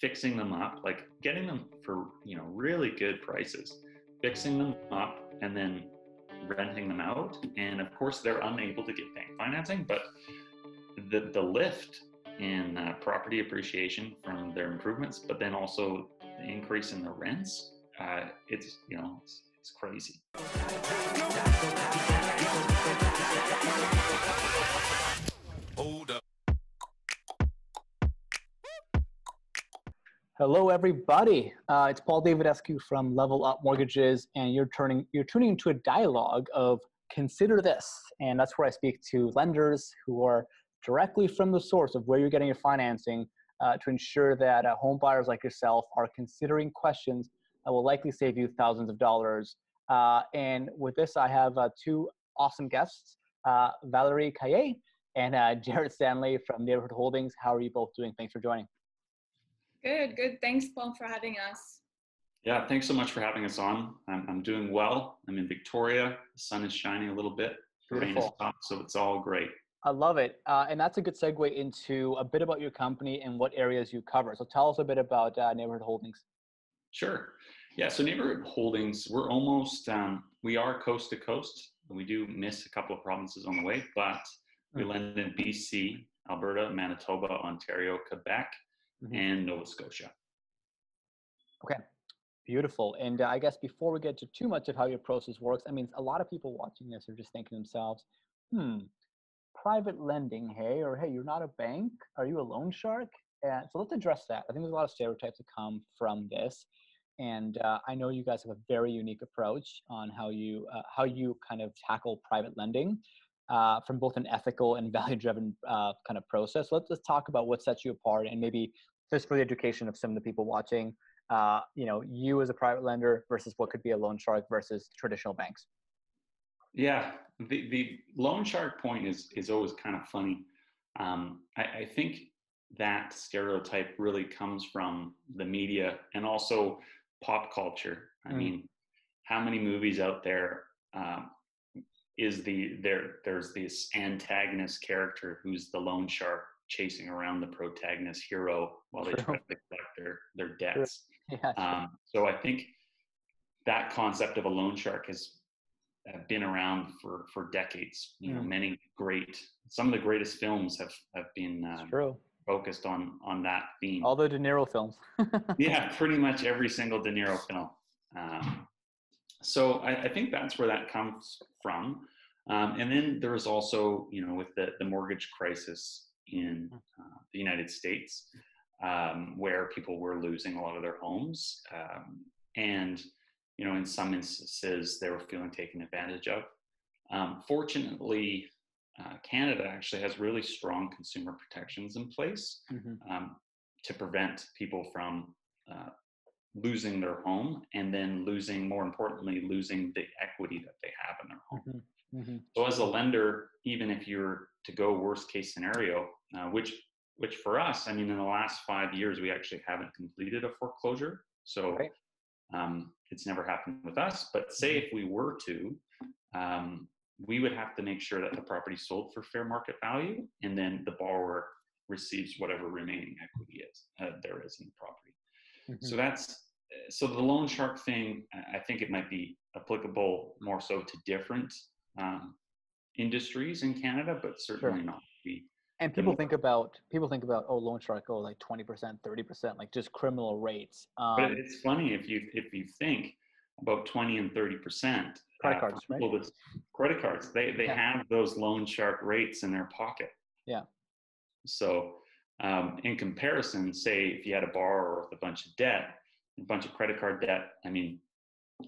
fixing them up, like getting them for, you know, really good prices, fixing them up and then renting them out. And of course they're unable to get bank financing, but the lift in property appreciation from their improvements, but then also the increase in the rents, it's, you know, it's crazy. Hold up. Hello, everybody. It's Paul Davidescu from Level Up Mortgages, and you're tuning into a dialogue of Consider This, and that's where I speak to lenders who are directly from the source of where you're getting your financing to ensure that home buyers like yourself are considering questions that will likely save you thousands of dollars. And with this, I have two awesome guests, Valérie Cayer and Jared Stanley from Neighborhood Holdings. How are you both doing? Thanks for joining. Good. Thanks, Paul, for having us. Yeah, thanks so much for having us on. I'm doing well. I'm in Victoria. The sun is shining a little bit. The rain is up, so it's all great. I love it. And that's a good segue into a bit about your company and what areas you cover. So tell us a bit about Neighborhood Holdings. Sure. Yeah, so Neighborhood Holdings, we're almost, we are coast to coast. We do miss a couple of provinces on the way, but we lend in BC, Alberta, Manitoba, Ontario, Quebec, and Nova Scotia. Okay, beautiful. And I guess before we get to too much of how your process works, I mean, a lot of people watching this are just thinking to themselves, private lending, hey, or hey, you're not a bank? Are you a loan shark? And so let's address that. I think there's a lot of stereotypes that come from this. And I know you guys have a very unique approach on how you kind of tackle private lending from both an ethical and value-driven kind of process. So let's talk about what sets you apart, and maybe just for the education of some of the people watching, you know, you as a private lender versus what could be a loan shark versus traditional banks. Yeah, the loan shark point is always kind of funny. I think that stereotype really comes from the media and also pop culture. I mean, how many movies out there there's this antagonist character who's the loan shark chasing around the protagonist hero while they try to collect their debts. Sure. Yeah, sure. So I think that concept of a loan shark has been around for decades. You know, some of the greatest films have been focused on that theme. All the De Niro films. Yeah, pretty much every single De Niro film. So I think that's where that comes from. And then there was also, you know, with the mortgage crisis in the United States, where people were losing a lot of their homes. And, you know, in some instances, they were feeling taken advantage of. Fortunately, Canada actually has really strong consumer protections in place to prevent people from losing their home, and then more importantly, losing the equity that they have in their home. So as a lender, even if you're to go worst case scenario, which for us, I mean, in the last 5 years, we actually haven't completed a foreclosure. So it's never happened with us, but say if we were to, we would have to make sure that the property sold for fair market value, and then the borrower receives whatever remaining equity there is in the property. So so the loan shark thing, I think it might be applicable more so to different industries in Canada, but certainly not. And people think about loan shark, like 20%, 30%, like just criminal rates. But it's funny if you think about 20 and 30%. Credit cards, right? Credit cards. They have those loan shark rates in their pocket. Yeah. So in comparison, say if you had a borrower with a bunch of credit card debt, I mean,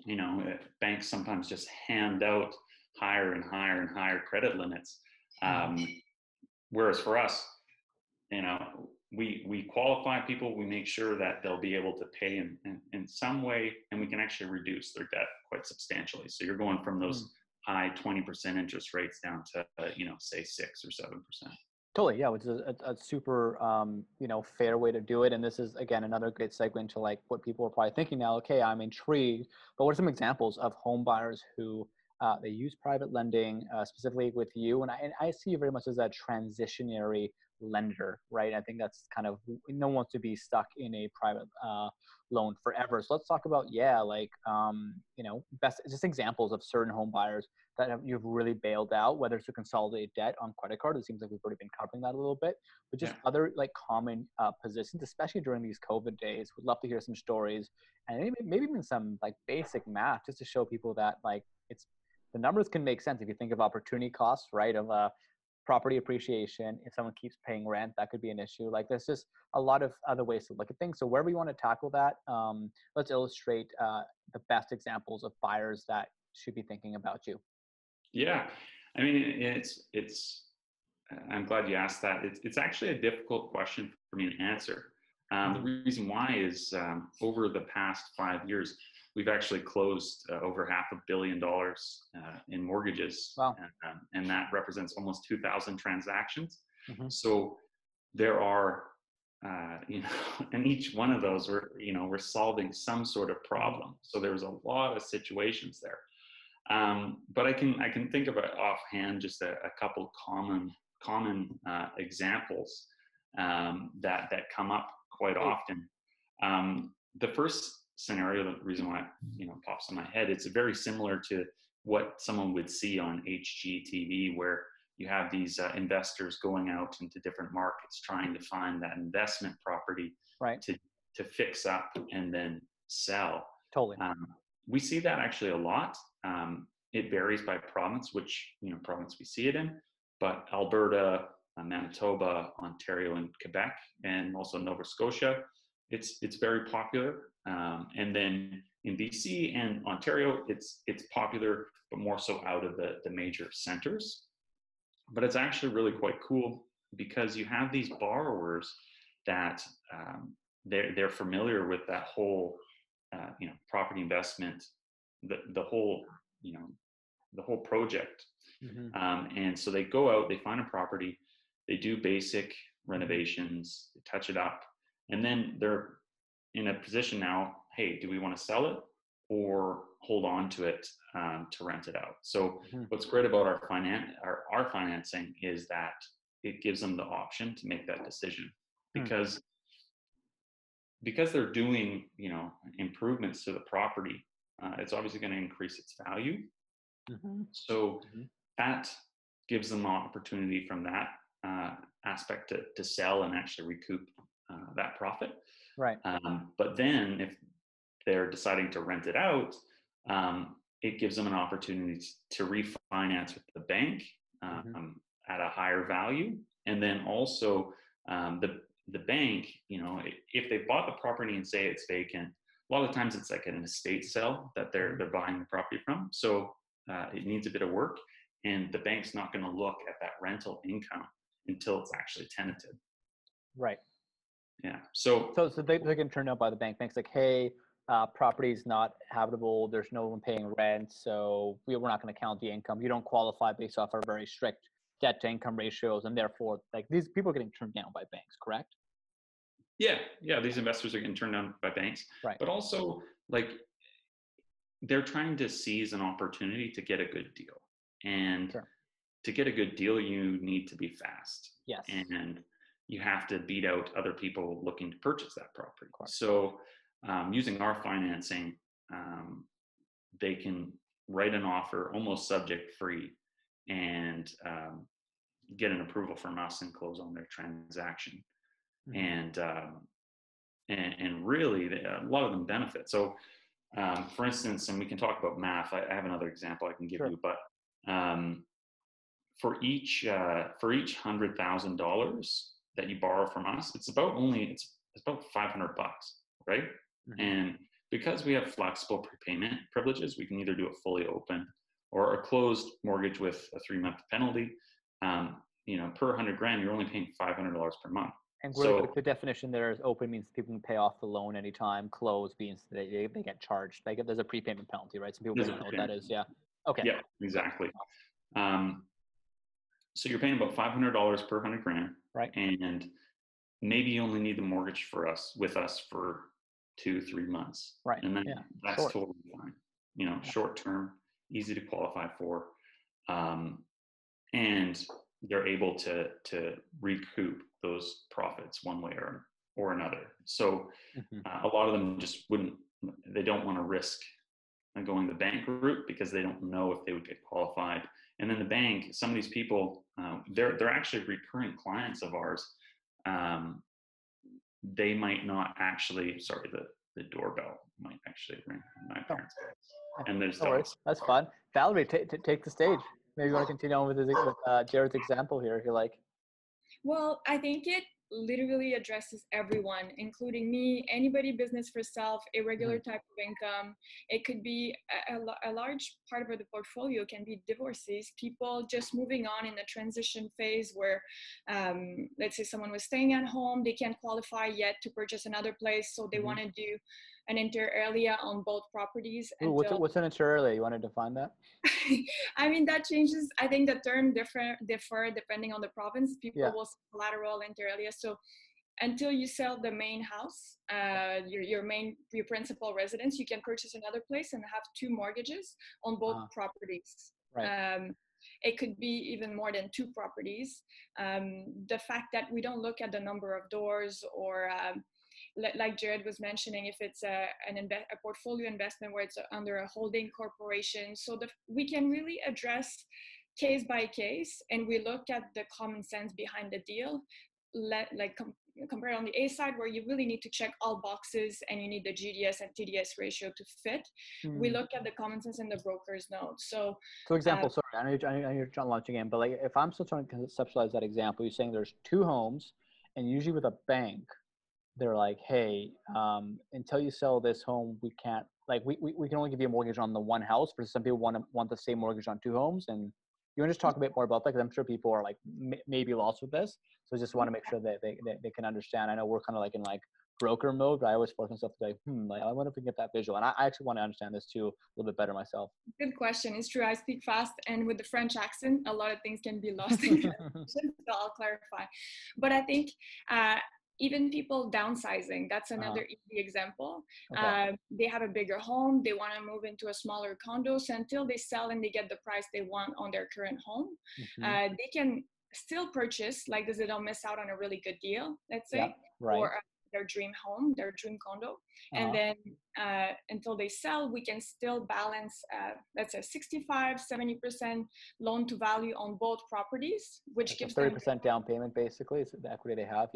you know, banks sometimes just hand out higher and higher and higher credit limits. Whereas for us, you know, we qualify people, we make sure that they'll be able to pay in some way, and we can actually reduce their debt quite substantially. So you're going from those high 20% interest rates down to, you know, say 6 or 7%. Totally, yeah, which is a super, you know, fair way to do it. And this is, again, another great segue into like what people are probably thinking now. Okay, I'm intrigued, but what are some examples of home buyers who they use private lending specifically with you? And I see you very much as a transitionary lender, right? I think that's kind of, no one wants to be stuck in a private loan forever. So let's talk about, you know, just examples of certain home buyers that you've really bailed out, whether it's to consolidate debt on credit card. It seems like we've already been covering that a little bit, but just other like common positions, especially during these COVID days. We'd love to hear some stories and maybe even some like basic math just to show people that like it's, the numbers can make sense if you think of opportunity costs, right? Of property appreciation. If someone keeps paying rent, that could be an issue. Like there's just a lot of other ways to look at things. So wherever you want to tackle that, let's illustrate the best examples of buyers that should be thinking about you. Yeah, I mean, it's I'm glad you asked that. It's actually a difficult question for me to answer. The reason why is over the past 5 years, we've actually closed over $500 million in mortgages. Wow. And that represents almost 2,000 transactions. Mm-hmm. So there are, you know, and each one of those we're solving some sort of problem. So there's a lot of situations there. But I can think of offhand just a couple common examples that come up quite often. The first scenario, the reason why it, pops in my head, it's very similar to what someone would see on HGTV, where you have these investors going out into different markets trying to find that investment property, right, to fix up and then sell. Totally. We see that actually a lot. It varies by province, which province we see it in, but Alberta, Manitoba, Ontario, and Quebec, and also Nova Scotia, it's very popular. And then in BC and Ontario, it's popular, but more so out of the major centers. But it's actually really quite cool because you have these borrowers that they're familiar with that whole property investment, the whole the whole project. Mm-hmm. And so they go out, they find a property, they do basic renovations, they touch it up, and then they're in a position now, hey, do we want to sell it or hold on to it to rent it out? So mm-hmm. What's great about our financing is that it gives them the option to make that decision, because mm-hmm. because they're doing improvements to the property, it's obviously going to increase its value. Mm-hmm. So mm-hmm. that gives them an opportunity from that aspect to sell and actually recoup that profit. Right. But then if they're deciding to rent it out, it gives them an opportunity to refinance with the bank mm-hmm. at a higher value. And then also the bank, if they bought the property and say it's vacant, a lot of times it's like an estate sale that they're buying the property from. So it needs a bit of work, and the bank's not going to look at that rental income until it's actually tenanted. Right. Yeah. So they can turn out by the bank. Bank's like, hey, property's not habitable. There's no one paying rent, so we're not going to count the income. You don't qualify based off our very strict debt to income ratios, and therefore, like, these people are getting turned down by banks, correct? Yeah. Yeah. These investors are getting turned down by banks, right? But also, like, they're trying to seize an opportunity to get a good deal, and sure. To get a good deal, you need to be fast. Yes. And you have to beat out other people looking to purchase that property. So using our financing, they can write an offer almost subject free and get an approval from us and close on their transaction. Mm-hmm. And really, a lot of them benefit. So for instance, and we can talk about math, I have another example I can give sure. you, but for each $100,000 that you borrow from us, it's about $500, right? Mm-hmm. And because we have flexible prepayment privileges, we can either do a fully open or a closed mortgage with a 3-month penalty. Per $100,000, you're only paying $500 per month. And so, the definition there is open means people can pay off the loan anytime. Closed means they get charged. There's a prepayment penalty, right? Some people don't know what that is. Yeah. Okay. Yeah. Exactly. So you're paying about $500 per $100,000, right? And maybe you only need the mortgage with us for 2-3 months, right? And then that's short. Totally fine. Short term, easy to qualify for, and they're able to recoup those profits one way or another. So a lot of them just wouldn't, they don't want to risk going the bank route because they don't know if they would get qualified. And then the bank, some of these people, they're actually recurring clients of ours. They might not actually, sorry, the doorbell might actually ring my parents. And there's that's fun. Valerie, take the stage. Maybe you want to continue on with Jared's example here, if you like. Well, I think it literally addresses everyone, including me, anybody, business for self, irregular type of income. It could be a large part of the portfolio can be divorcees, people just moving on in the transition phase where, let's say someone was staying at home, they can't qualify yet to purchase another place, so they want to do an inter-alia on both properties. Ooh, what's an inter-alia? You want to define that? I mean, that changes. I think the term differ depending on the province. People will say collateral, inter-alia. So until you sell the main house, your principal residence, you can purchase another place and have two mortgages on both properties. Right. It could be even more than two properties. The fact that we don't look at the number of doors or like Jared was mentioning, if it's a portfolio investment where it's under a holding corporation. So we can really address case by case, and we look at the common sense behind the deal. Compare on the A side where you really need to check all boxes and you need the GDS and TDS ratio to fit. We look at the common sense and the broker's note. So for example, sorry, I know you're trying to launch again, but like if I'm still trying to conceptualize that example, you're saying there's two homes and usually with a bank, they're like, hey, until you sell this home, we can't, like, we can only give you a mortgage on the one house, but some people want the same mortgage on two homes. And you want to just talk a bit more about that? Because I'm sure people are like, maybe lost with this. So I just want to make sure that they can understand. I know we're kind of like in like broker mode, but I always force myself to be like, I wonder if we can get that visual. And I actually want to understand this too, a little bit better myself. Good question. It's true. I speak fast and with the French accent, a lot of things can be lost. So I'll clarify. But I think, even people downsizing, that's another easy example. Okay. They have a bigger home, they want to move into a smaller condo, so until they sell and they get the price they want on their current home, they can still purchase, like this, they don't miss out on a really good deal, let's say, or their dream home, their dream condo. And then until they sell, we can still balance, let's say 65, 70% loan to value on both properties, which that's gives a 30% down payment, basically, is the equity they have,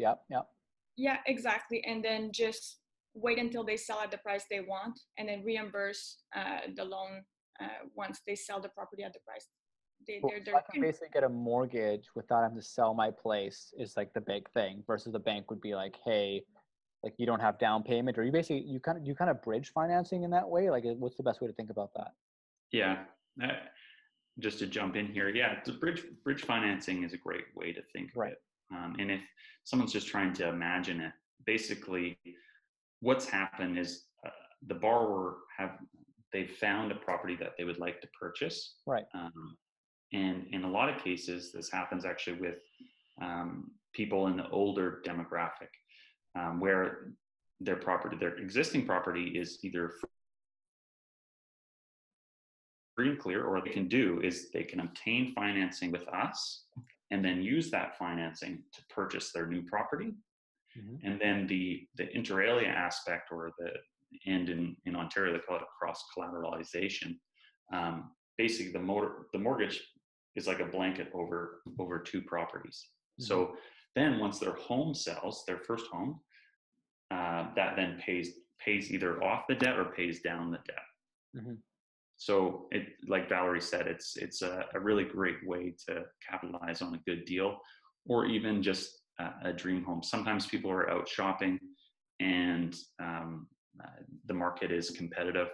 Yeah, exactly. And then just wait until they sell at the price they want and then reimburse the loan once they sell the property at the price. So I can basically get a mortgage without having to sell my place is like the big thing versus the bank would be like, hey, like you don't have down payment, or you basically, you kind of bridge financing in that way. Like what's the best way to think about that? Yeah. Just to jump in here. Yeah. The bridge financing is a great way to think of it. And if someone's just trying to imagine it, basically what's happened is the borrower they've found a property that they would like to purchase. Right. And in a lot of cases, this happens actually with people in the older demographic where their existing property is either free and clear, or what they can do is they can obtain financing with us and then use that financing to purchase their new property. And then the inter-alia aspect, or in Ontario, they call it cross-collateralization. Basically, the mortgage is like a blanket over two properties. So then once their home sells, their first home, that then pays either off the debt or pays down the debt. So, like Valerie said, it's a really great way to capitalize on a good deal, or even just a dream home. Sometimes people are out shopping, and the market is competitive.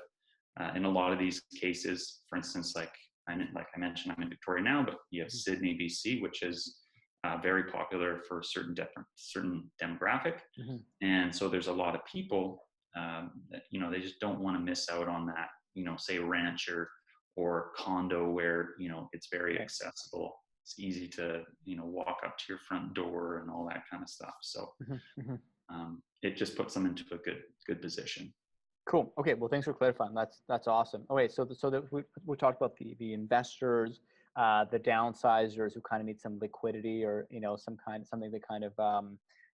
In a lot of these cases, for instance, like I mentioned, I'm in Victoria now, but you have Sydney, BC, which is very popular for certain demographic, and so there's a lot of people that, they just don't want to miss out on that. Say rancher or condo where, it's very accessible. It's easy to, walk up to your front door and all that kind of stuff. So it just puts them into a good position. Cool. Okay. Well, thanks for clarifying. That's awesome. Okay. So we talked about the investors, the downsizers who kind of need some liquidity, or, you know, something that kind of,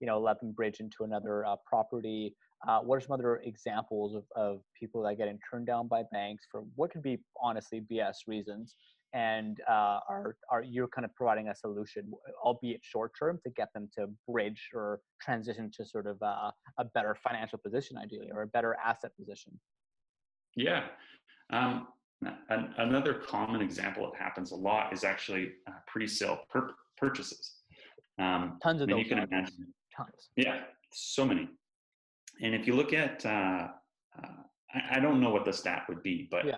you know, let them bridge into another property. What are some other examples of people that get turned down by banks for what could be honestly BS reasons, and you're kind of providing a solution, albeit short term, to get them to bridge or transition to sort of a better financial position, ideally, or a better asset position? Yeah. Another common example that happens a lot is actually pre-sale purchases. Tons of those. You can imagine. Tons. Yeah, so many. And if you look at, I don't know what the stat would be, but yeah,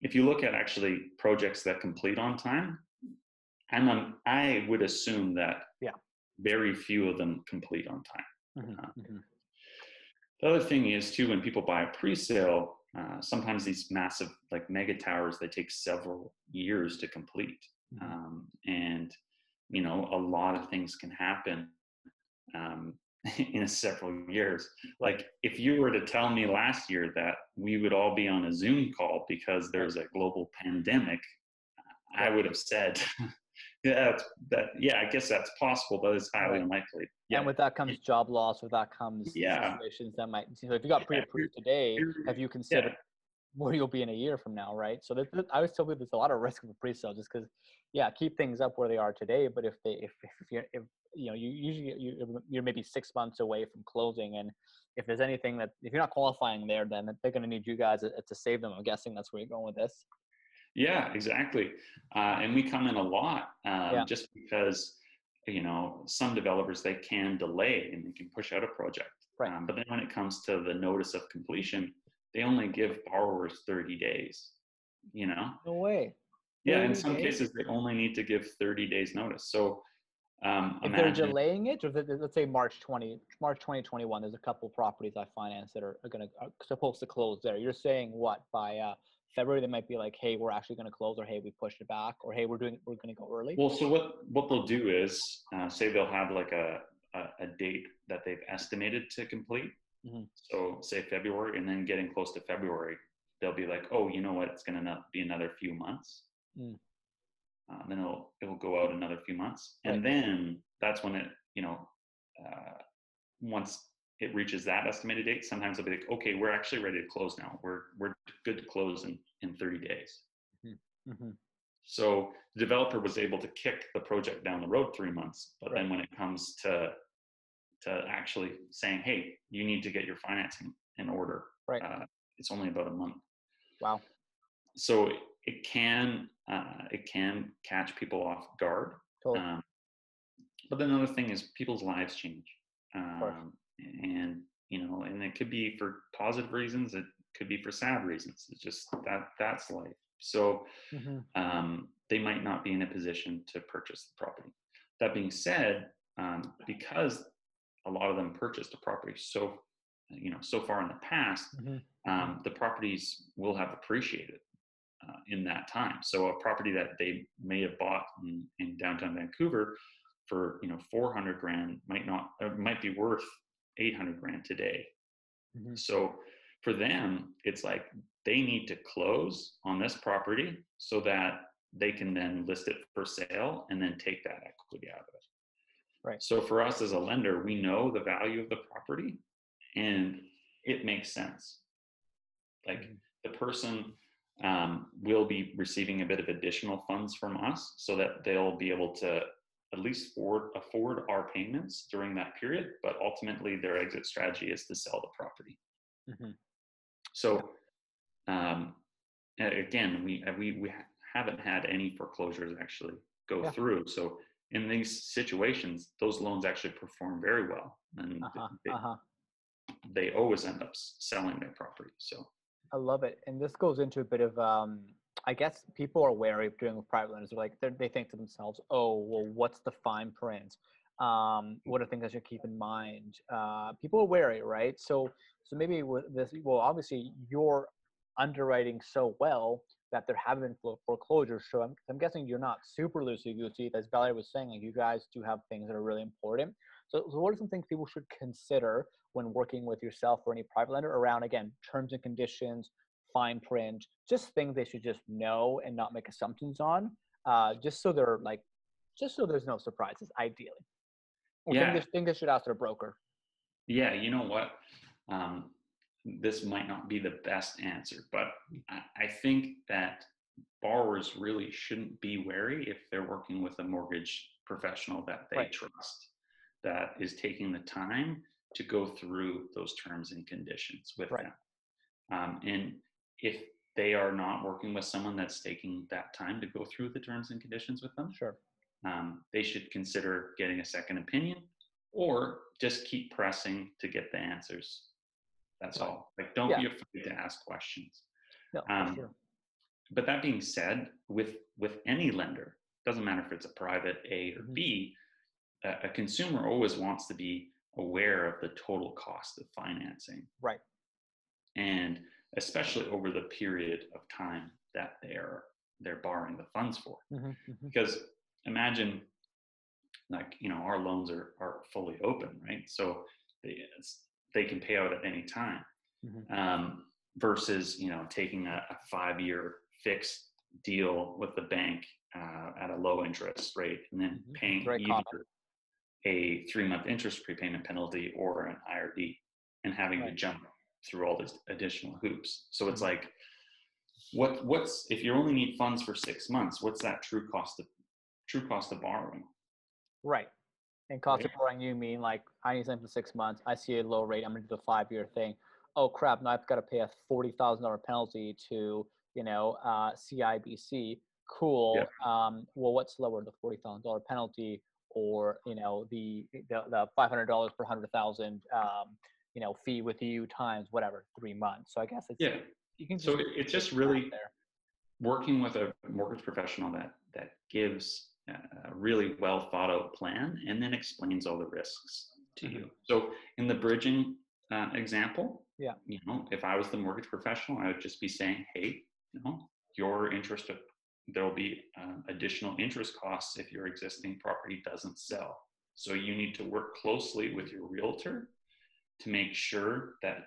if you look at actually projects that complete on time, I would assume that yeah, very few of them complete on time. Mm-hmm, mm-hmm. The other thing is too, when people buy a pre-sale, sometimes these massive like mega towers, they take several years to complete. Mm-hmm. And, you know, a lot of things can happen in several years. Like if you were to tell me last year that we would all be on a Zoom call because there's a global pandemic, I would have said, yeah, I guess that's possible, but it's highly unlikely. Yeah. And with that comes job loss, with that comes yeah, situations that might, so if you got pre-approved today, have you considered where you'll be in a year from now, right? So I would still believe there's a lot of risk with pre-sale, just because, yeah, keep things up where they are today. But if you know, you're maybe 6 months away from closing, and if there's anything that, if you're not qualifying there, then they're going to need you guys to save them. I'm guessing that's where you're going with this. Yeah, exactly. And we come in a lot just because, you know, some developers, they can delay and they can push out a project. Right. But then when it comes to the notice of completion, they only give borrowers 30 days, you know? No way. Yeah, in some cases, they only need to give 30 days notice. So if they're delaying it, or let's say March 2021, there's a couple properties I financed that are going to supposed to close there. You're saying what, by February, they might be like, hey, we're actually going to close, or hey, we pushed it back, or hey, we're going to go early? Well, so what they'll do is say they'll have like a date that they've estimated to complete. Mm-hmm. So say February, and then getting close to February, they'll be like, oh, you know what, it's going to be another few months. Mm. Then it'll go out another few months. And then that's when it, you know, once it reaches that estimated date, sometimes they'll be like, okay, we're actually ready to close now. We're good to close in 30 days. Mm-hmm. Mm-hmm. So the developer was able to kick the project down the road 3 months. But then when it comes to actually saying, hey, you need to get your financing in order, it's only about a month. Wow. So it can catch people off guard. Totally. But then another thing is people's lives change. And, you know, and it could be for positive reasons. It could be for sad reasons. It's just that's life. So mm-hmm. They might not be in a position to purchase the property. That being said, because a lot of them purchased a property so far in the past, mm-hmm. The properties will have appreciated in that time. So a property that they may have bought in downtown Vancouver for, you know, 400 grand might be worth 800 grand today. Mm-hmm. So for them, it's like they need to close on this property so that they can then list it for sale and then take that equity out of it. Right. So for us as a lender, we know the value of the property and it makes sense. Like mm-hmm. the person will be receiving a bit of additional funds from us so that they'll be able to at least afford our payments during that period. But ultimately their exit strategy is to sell the property. Mm-hmm. So again, we haven't had any foreclosures actually go through. So in these situations, those loans actually perform very well, and they always end up selling their property. So I love it. And this goes into a bit of, I guess people are wary of doing with private lenders. They're like, they think to themselves, oh, well, what's the fine print? What are things I should keep in mind? People are wary, right? So maybe with this, well, obviously you're underwriting so well that there have been foreclosures. So I'm guessing you're not super loosey-goosey. As Valerie was saying, like, you guys do have things that are really important. So what are some things people should consider when working with yourself or any private lender around, again, terms and conditions, fine print, just things they should just know and not make assumptions on just so there's no surprises, ideally. Or yeah. Think they should ask their broker. Yeah, you know what? This might not be the best answer, but I think that borrowers really shouldn't be wary if they're working with a mortgage professional that they right. trust, that is taking the time to go through those terms and conditions with right. them. And if they are not working with someone that's taking that time to go through the terms and conditions with them, sure, they should consider getting a second opinion or just keep pressing to get the answers. That's right. all. Like, don't yeah. be afraid to ask questions. No, sure. But that being said, with any lender, doesn't matter if it's a private A or mm-hmm. B, a consumer always wants to be aware of the total cost of financing. Right. And especially over the period of time that they're borrowing the funds for. Mm-hmm. Because imagine, like, you know, our loans are fully open, right? So they can pay out at any time. Mm-hmm. Versus, you know, taking a 5-year fixed deal with the bank at a low interest rate and then mm-hmm. paying Great either comment. A 3-month interest prepayment penalty or an IRD and having right. to jump through all these additional hoops. So it's like, what's if you only need funds for 6 months, what's that true cost of borrowing? Right. And cost right. of borrowing, you mean like I need something for 6 months, I see a low rate, I'm gonna do the 5-year thing. Oh crap, now I've got to pay a $40,000 penalty to, you know, CIBC. Cool. Yep. Well, what's lower, the $40,000 penalty or, you know, the $500 per 100,000 you know, fee with you times whatever, 3 months. So I guess it's, yeah. you can just, so it's just really working with a mortgage professional that gives a really well thought out plan and then explains all the risks to mm-hmm. you. So in the bridging example, yeah, you know, if I was the mortgage professional, I would just be saying, hey, you know, your interest, there'll be additional interest costs if your existing property doesn't sell. So you need to work closely with your realtor to make sure that,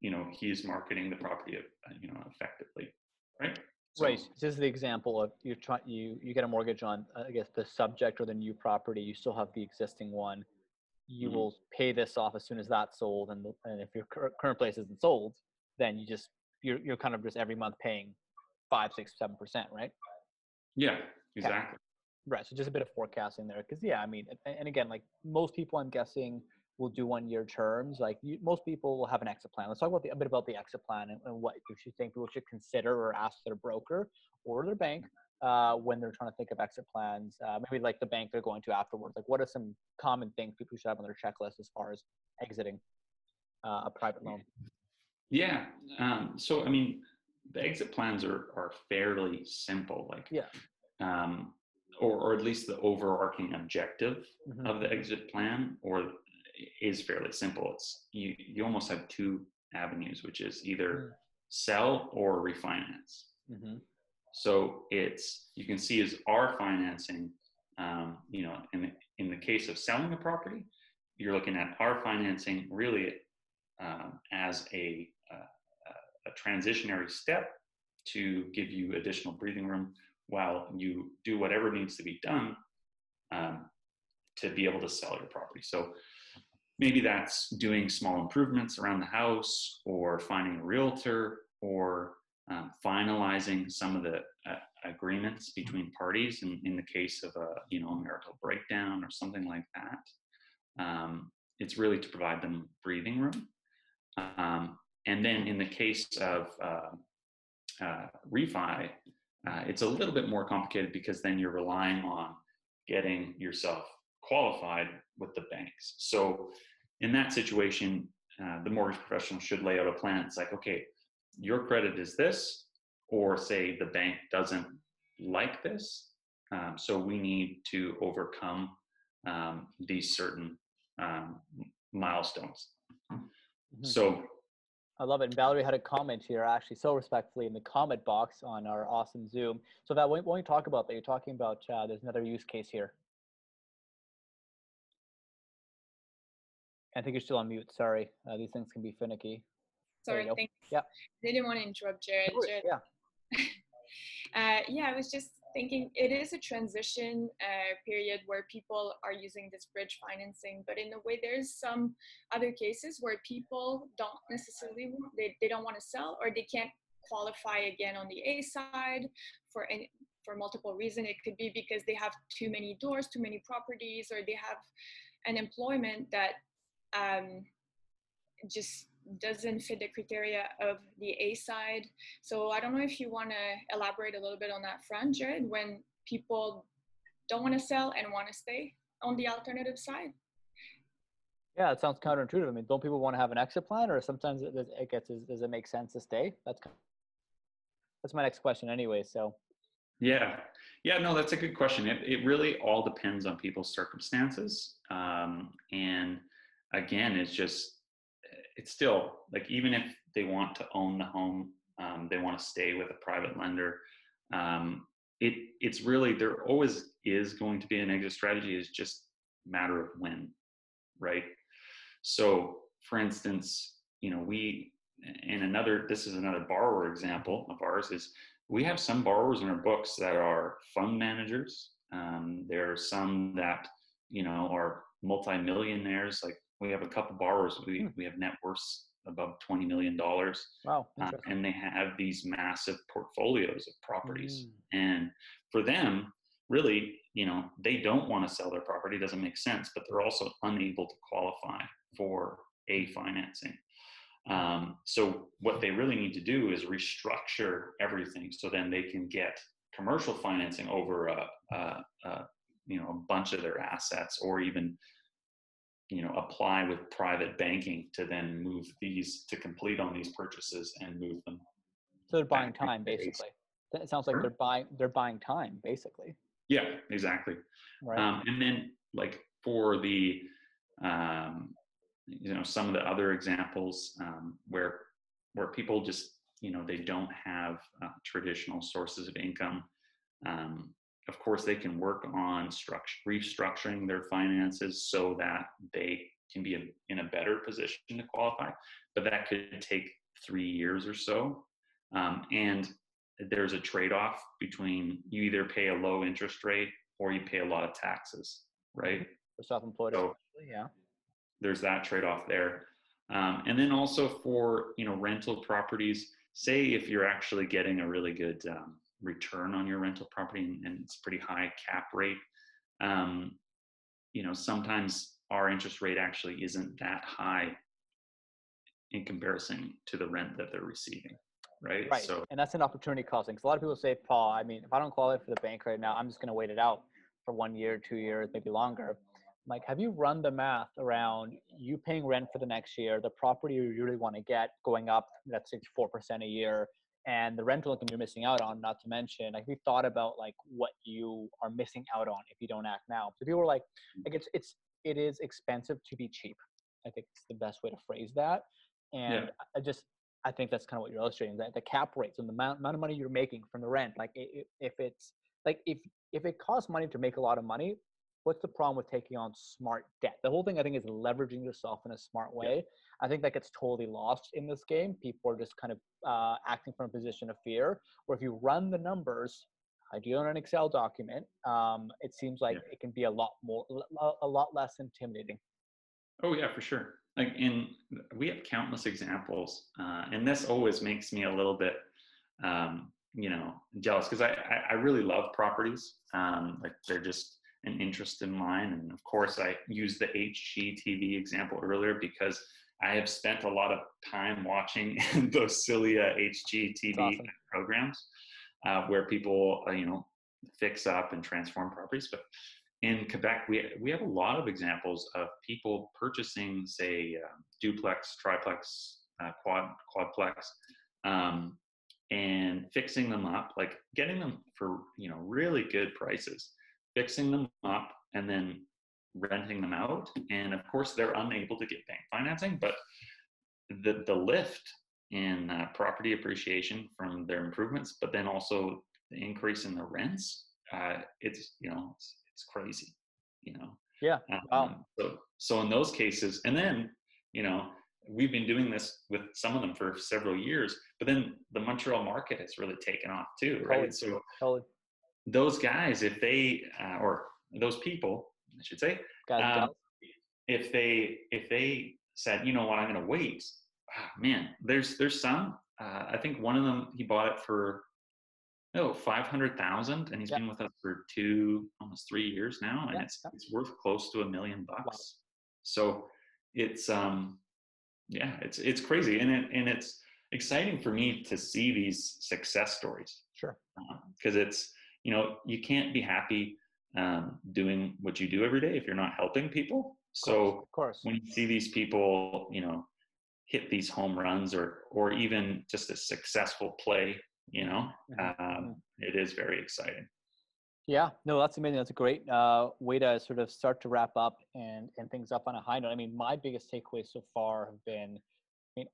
you know, he's marketing the property, you know, effectively, right? So, right. This is the example of you get a mortgage on, I guess, the subject or the new property. You still have the existing one. You mm-hmm. will pay this off as soon as that's sold, and if your current place isn't sold, then you're kind of just every month paying 5%, 6%, 7%, right? Yeah, exactly. Yeah. Right. So just a bit of forecasting there, because yeah, I mean, and again, like most people, I'm guessing, will do 1-year terms. Like most people will have an exit plan. Let's talk about a bit about the exit plan and what you should think people should consider or ask their broker or their bank when they're trying to think of exit plans, maybe like the bank they're going to afterwards. Like, what are some common things people should have on their checklist as far as exiting a private loan? Yeah. So, I mean, the exit plans are fairly simple. Like, yeah. Or at least the overarching objective mm-hmm. of the exit plan is fairly simple. It's you almost have two avenues, which is either mm-hmm. sell or refinance. Mm-hmm. So it's, you can see is our financing, you know, in the case of selling a property, you're looking at our financing really as a transitionary step to give you additional breathing room while you do whatever needs to be done to be able to sell your property. So maybe that's doing small improvements around the house or finding a realtor or finalizing some of the agreements between parties in the case of a marital breakdown or something like that. It's really to provide them breathing room. And then in the case of refi, it's a little bit more complicated because then you're relying on getting yourself qualified with the banks. So in that situation, the mortgage professional should lay out a plan. It's like, okay, your credit is this, or say the bank doesn't like this. So we need to overcome these certain milestones. Mm-hmm. So I love it. And Valerie had a comment here, actually, so respectfully, in the comment box on our awesome Zoom. So that when you talk about that, you're talking about there's another use case here. I think you're still on mute. Sorry. These things can be finicky. Sorry, thanks. Yeah. I didn't want to interrupt Jared. Yeah. Yeah, I was just thinking it is a transition period where people are using this bridge financing, but in a way there's some other cases where people don't necessarily, they don't want to sell, or they can't qualify again on the A side for any, for multiple reasons. It could be because they have too many doors, too many properties, or they have an employment that just doesn't fit the criteria of the A side. So I don't know if you want to elaborate a little bit on that front, Jared, when people don't want to sell and want to stay on the alternative side. Yeah, it sounds counterintuitive. I mean, don't people want to have an exit plan, or sometimes it gets, does it make sense to stay? That's my next question anyway, so. Yeah, no, that's a good question. It really all depends on people's circumstances. And again, it's still like, even if they want to own the home, they want to stay with a private lender. It's really, there always is going to be an exit strategy. It's just a matter of when, right? So for instance, you know, this is another borrower example of ours, is we have some borrowers in our books that are fund managers. There are some that, you know, are multimillionaires. Like, we have a couple borrowers, we have net worths above $20 million. Wow. And they have these massive portfolios of properties. And for them, really, you know, they don't want to sell their property. It doesn't make sense, but they're also unable to qualify for A financing. So what they really need to do is restructure everything, so then they can get commercial financing over a bunch of their assets, or even, you know, apply with private banking to then move these, to complete on these purchases and move them. So they're buying time, basically. It sounds like they're buying time, basically. Yeah, exactly. Right. And then, like, for the, you know, some of the other examples where people just, you know, they don't have traditional sources of income. Of course, they can work on restructuring their finances so that they can be in a better position to qualify, but that could take 3 years or so. And there's a trade-off between, you either pay a low interest rate or you pay a lot of taxes, right? For self-employed, so, yeah. There's that trade-off there. And then also for, you know, rental properties, say if you're actually getting a really good return on your rental property and it's pretty high cap rate, you know, sometimes our interest rate actually isn't that high in comparison to the rent that they're receiving, right? So, and that's an opportunity cost thing, because a lot of people say, Paul, I mean, if I don't qualify for the bank right now, I'm just going to wait it out for 1 year, 2 years, maybe longer. Like, have you run the math around you paying rent for the next year, the property you really want to get going up, that's 4% a year, and the rental income you're missing out on, not to mention, like, we thought about, like, what you are missing out on if you don't act now. So people were like it is expensive to be cheap. I think it's the best way to phrase that. And yeah. I think that's kind of what you're illustrating, that the cap rates and the amount of money you're making from the rent, like, if it costs money to make a lot of money, what's the problem with taking on smart debt? The whole thing, I think, is leveraging yourself in a smart way. Yeah. I think that gets totally lost in this game. People are just kind of acting from a position of fear, where if you run the numbers, ideally on an Excel document, it seems like it can be a lot less intimidating. Oh yeah, for sure. Like, we have countless examples, and this always makes me a little bit, you know, jealous, because I really love properties. Like, they're just an interest in mine. And of course, I used the HGTV example earlier because I have spent a lot of time watching those silly HGTV programs where people, you know, fix up and transform properties. But in Quebec, we have a lot of examples of people purchasing, say, duplex, triplex, quadplex, and fixing them up, like getting them for, you know, really good prices, fixing them up and then renting them out. And of course, they're unable to get bank financing, but the lift in property appreciation from their improvements, but then also the increase in the rents, it's, you know, it's crazy, you know? Yeah. Wow. So in those cases, and then, you know, we've been doing this with some of them for several years, but then the Montreal market has really taken off too, right? Totally. So those guys, if they, or those people, I should say, if they said, you know what, I'm going to wait. Oh, man, there's some, I think one of them, he bought it for, $500,000, and he's been with us for almost 3 years now, and it's worth close to $1 million. Wow. So it's, it's crazy, and it's exciting for me to see these success stories. Sure. Because it's, you can't be happy doing what you do every day if you're not helping people. So of course, when you see these people, hit these home runs or even just a successful play, it is very exciting. Yeah, no, that's amazing. That's a great way to sort of start to wrap up and end things up on a high note. I mean, my biggest takeaways so far have been,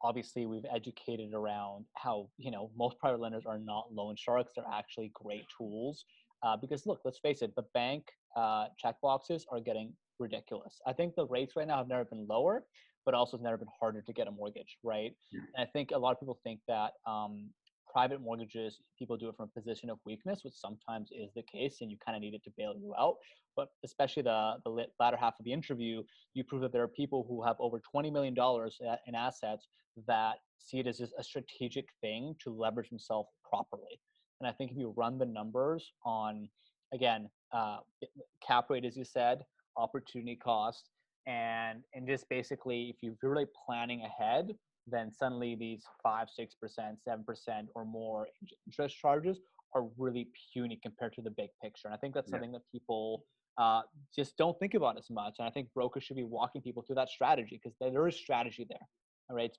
obviously we've educated around how, most private lenders are not loan sharks. They're actually great tools because look, let's face it, the bank checkboxes are getting ridiculous. I think the rates right now have never been lower, but also it's never been harder to get a mortgage, right? Yeah. And I think a lot of people think that, private mortgages, people do it from a position of weakness, which sometimes is the case, and you kind of need it to bail you out. But especially the latter half of the interview, you prove that there are people who have over $20 million in assets that see it as just a strategic thing to leverage themselves properly. And I think if you run the numbers on, again, cap rate, as you said, opportunity cost, and just basically, if you're really planning ahead, then suddenly these 5%, 6%, 7% or more interest charges are really puny compared to the big picture. And I think that's something that people just don't think about as much. And I think brokers should be walking people through that strategy because there is strategy there. All right,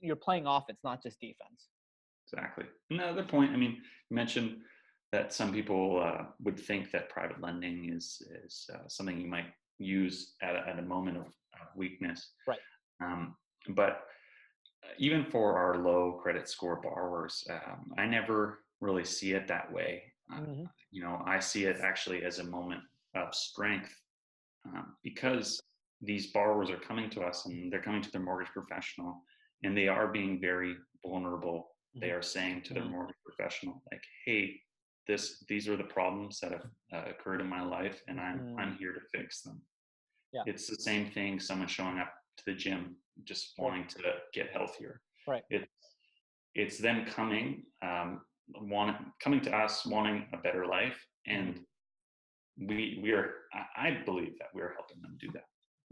you're playing offense, not just defense. Exactly. Another point, you mentioned that some people would think that private lending is something you might use at a moment of weakness. Right. But even for our low credit score borrowers, I never really see it that way. I see it actually as a moment of strength because these borrowers are coming to us and they're coming to their mortgage professional and they are being very vulnerable. They are saying to their mortgage professional, like, hey, these are the problems that have occurred in my life and I'm here to fix them. Yeah. It's the same thing, someone showing up to the gym just wanting to get healthier. Right. It's them coming, coming to us, wanting a better life. And I believe that we're helping them do that.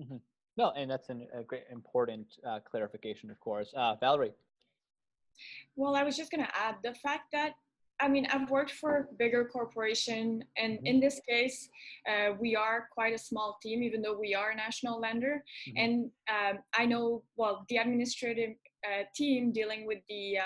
Mm-hmm. No, and that's a great important clarification, of course. Valerie. Well, I was just going to add the fact that, I've worked for bigger corporation, and in this case, we are quite a small team, even though we are a national lender. And I know, the administrative team dealing with the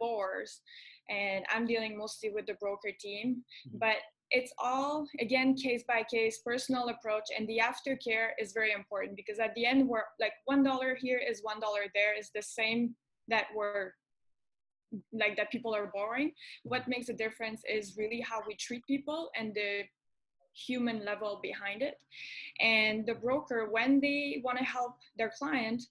borrowers, and I'm dealing mostly with the broker team. But it's all, again, case by case, personal approach, and the aftercare is very important because at the end, we're like $1 here is $1 there is the same that we're. Like that people are borrowing. What makes a difference is really how we treat people and the human level behind it. And the broker, when they want to help their client,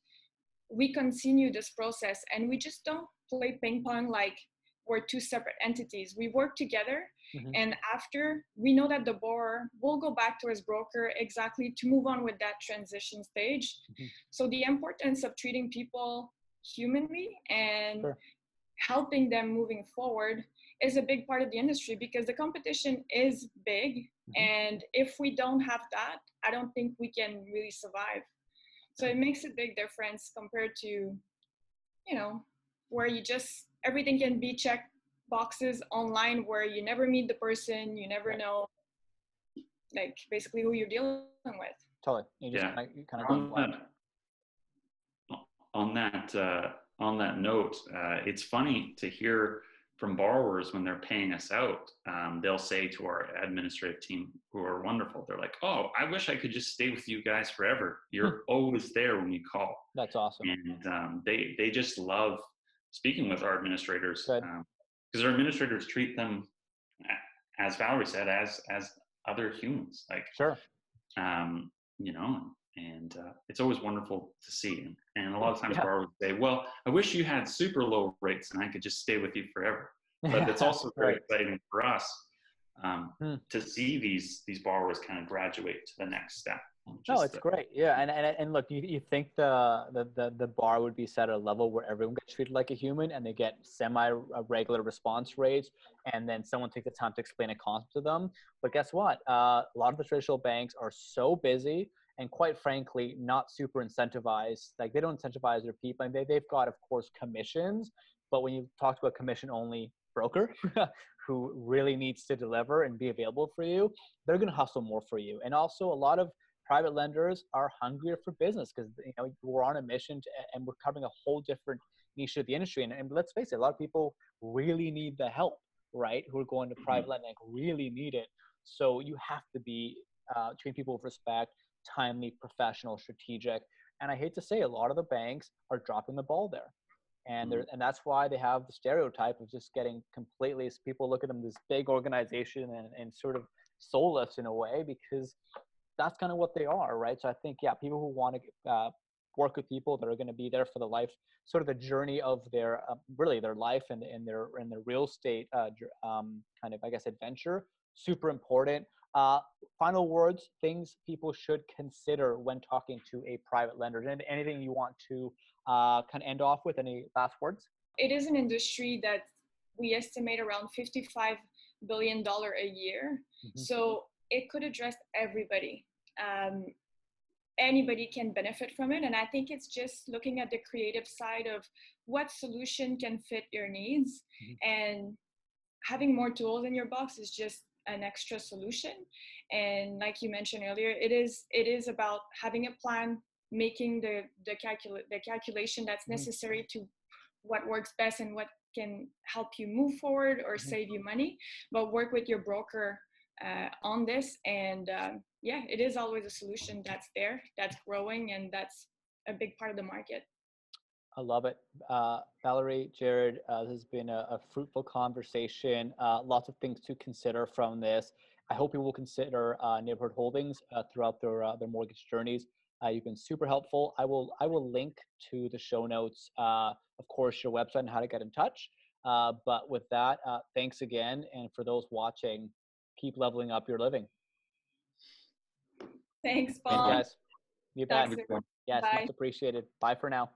we continue this process and we just don't play ping pong like we're two separate entities. We work together and after we know that the borrower will go back to his broker exactly to move on with that transition stage. So the importance of treating people humanly and helping them moving forward is a big part of the industry because the competition is big. And if we don't have that, I don't think we can really survive. So it makes a big difference compared to, where you just, everything can be checked boxes online where you never meet the person, you never know, like basically who you're dealing with. Totally. You just kind of on that note, it's funny to hear from borrowers when they're paying us out, they'll say to our administrative team, who are wonderful, they're like, oh, I wish I could just stay with you guys forever. You're always there when you call. That's awesome. And they just love speaking with our administrators because our administrators treat them, as Valerie said, as other humans. Like, and it's always wonderful to see. And a lot of times borrowers say, well, I wish you had super low rates and I could just stay with you forever. But it's also very exciting for us to see these borrowers kind of graduate to the next step. No, it's great. Yeah. And look, you think the bar would be set at a level where everyone gets treated like a human and they get semi-regular response rates, and then someone takes the time to explain a concept to them. But guess what? A lot of the traditional banks are so busy and, quite frankly, not super incentivized. Like, they don't incentivize their people. And they've got, of course, commissions. But when you talk to a commission-only broker who really needs to deliver and be available for you, they're going to hustle more for you. And also, a lot of private lenders are hungrier for business because, you know, we're on a mission and we're covering a whole different niche of the industry. And let's face it, a lot of people really need the help, right? Who are going to private lending, really need it. So you have to be treat people with respect, timely, professional, strategic. And I hate to say, a lot of the banks are dropping the ball there. And that's why they have the stereotype of just getting completely, people look at them as this big organization and sort of soulless in a way, because that's kind of what they are, right? So I think, yeah, people who want to work with people that are going to be there for the life, sort of the journey of their, really their life and their real estate kind of, I guess, adventure, super important. Final words, things people should consider when talking to a private lender. Anything you want to kind of end off with, any last words? It is an industry that we estimate around $55 billion a year. Mm-hmm. So it could address everybody. Anybody can benefit from it. And I think it's just looking at the creative side of what solution can fit your needs. Mm-hmm. And having more tools in your box is just an extra solution. And like you mentioned earlier, it is about having a plan, making the calculation that's necessary to what works best and what can help you move forward or save you money, but work with your broker on this. And yeah, it is always a solution that's there, that's growing, and that's a big part of the market. I love it. Valérie, Jared, this has been a fruitful conversation. Lots of things to consider from this. I hope you will consider Neighborhood Holdings throughout their mortgage journeys. You've been super helpful. I will link to the show notes, of course, your website and how to get in touch. But with that, thanks again. And for those watching, keep leveling up your living. Thanks, Paul. Thanks, guys. You bet. Yes, much appreciated. Bye for now.